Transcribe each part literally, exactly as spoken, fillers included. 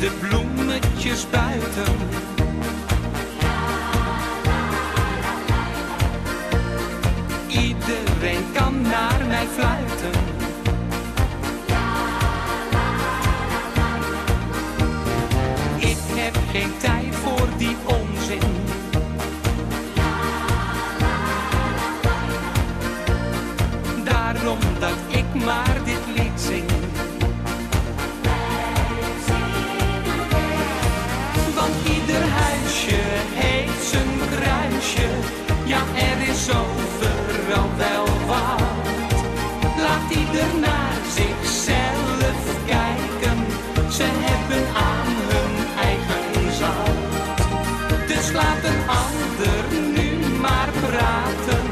de bloemetjes buiten. Iedereen kan naar mij fluiten. Ik heb geen tijd voor die onzin. Daarom dat ik maar dit lied zing. Ja, er is overal wel wat. Laat ieder naar zichzelf kijken. Ze hebben aan hun eigen zand. Dus laat een ander nu maar praten.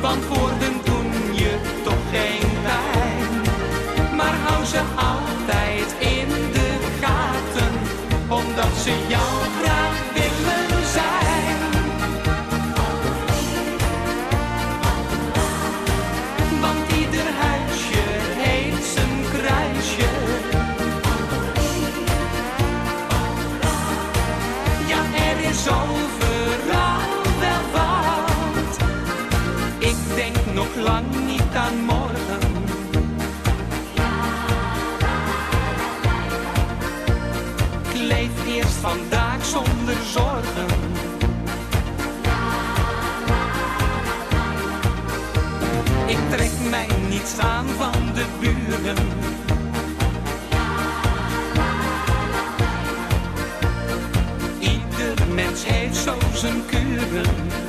Want woorden doen je toch geen pijn. Maar hou ze altijd in de gaten. Omdat ze jou graag willen zijn. Overal wel wat. Ik denk nog lang niet aan morgen. Ik leef eerst vandaag zonder zorgen. Ik trek mij niets aan van de buren. Mens heeft zo zijn kuren.